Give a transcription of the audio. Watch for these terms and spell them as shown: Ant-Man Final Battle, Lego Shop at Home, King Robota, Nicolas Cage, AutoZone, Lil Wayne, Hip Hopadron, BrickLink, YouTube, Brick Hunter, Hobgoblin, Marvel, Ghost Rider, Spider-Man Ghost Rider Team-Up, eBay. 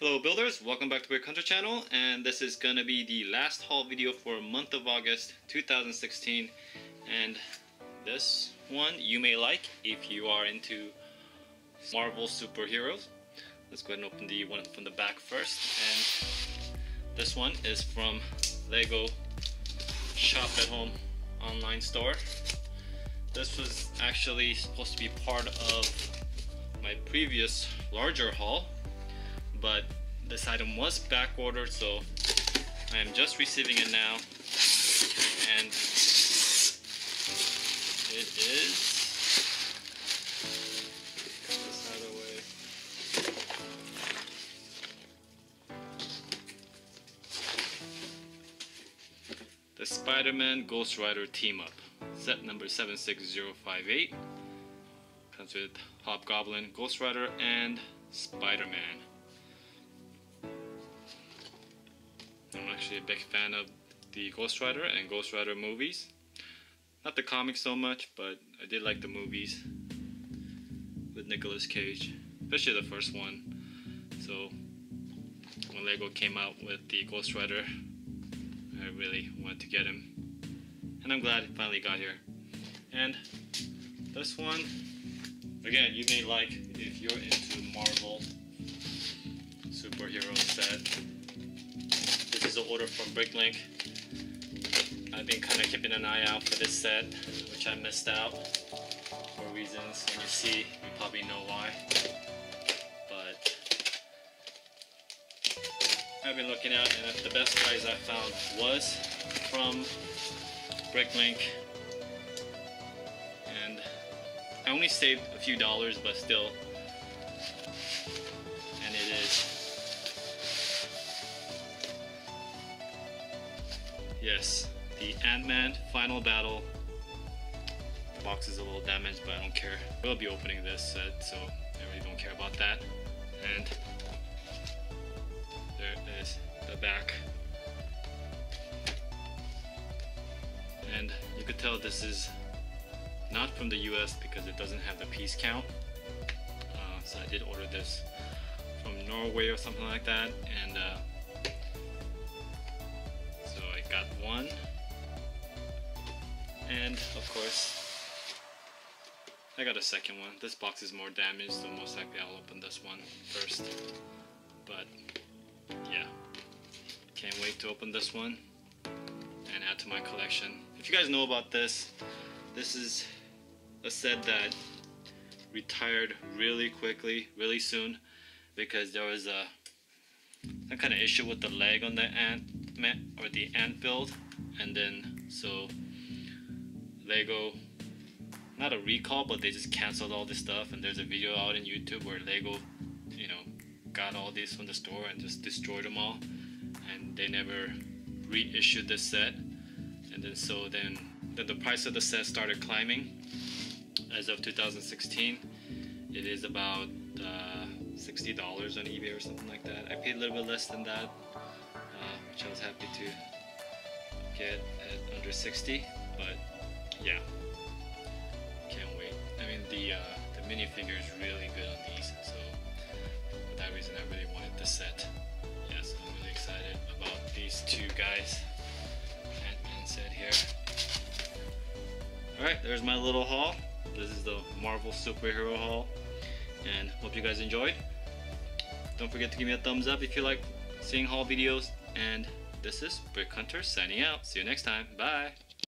Hello builders, welcome back to Brick Hunter channel, and this is going to be the last haul video for month of August 2016, and this one you may like if you are into Marvel superheroes. Let's go ahead and open the one from the back first, and this one is from Lego Shop at Home online store. This was actually supposed to be part of my previous larger haul, but this item was back ordered, so I am just receiving it now, and it is, get this out of the way, the Spider-Man Ghost Rider Team-Up, set number 76058, comes with Hobgoblin, Ghost Rider, and Spider-Man. I'm actually a big fan of the Ghost Rider and Ghost Rider movies. Not the comics so much, but I did like the movies with Nicolas Cage, especially the first one. So when Lego came out with the Ghost Rider, I really wanted to get him, and I'm glad it finally got here. And this one, again, you may like if you're into Marvel superhero set. This is an order from BrickLink. I've been kind of keeping an eye out for this set, which I missed out for reasons. When you see, you probably know why. But I've been looking out, and the best price I found was from BrickLink. And I only saved a few dollars, but still. And it is. Yes, the Ant-Man Final Battle. The box is a little damaged, but I don't care. We'll be opening this set, so I really don't care about that. And there is the back. And you could tell this is not from the US because it doesn't have the piece count. So I did order this from Norway or something like that. And got one, and of course I got a second one. This box is more damaged, so most likely I'll open this one first, but yeah, can't wait to open this one and add to my collection. If you guys know about this, this is a set that retired really quickly, really soon, because there was some kind of issue with the leg on the Ant-Man or the Ant build, and then so Lego, not a recall, but they just canceled all this stuff. And there's a video out on YouTube where Lego, you know, got all these from the store and just destroyed them all, and they never reissued the set. And then so then the price of the set started climbing. As of 2016, it is about $60 on eBay or something like that. I paid a little bit less than that, which I was happy to get at under 60. But yeah, can't wait. I mean, the minifigure is really good on these, so for that reason I really wanted this set. Yeah, so I'm really excited about these two guys. Ant-Man set here. Alright, there's my little haul. This is the Marvel superhero haul, and hope you guys enjoyed. Don't forget to give me a thumbs up if you like seeing haul videos, and this is Brick Hunter signing out. See you next time. Bye.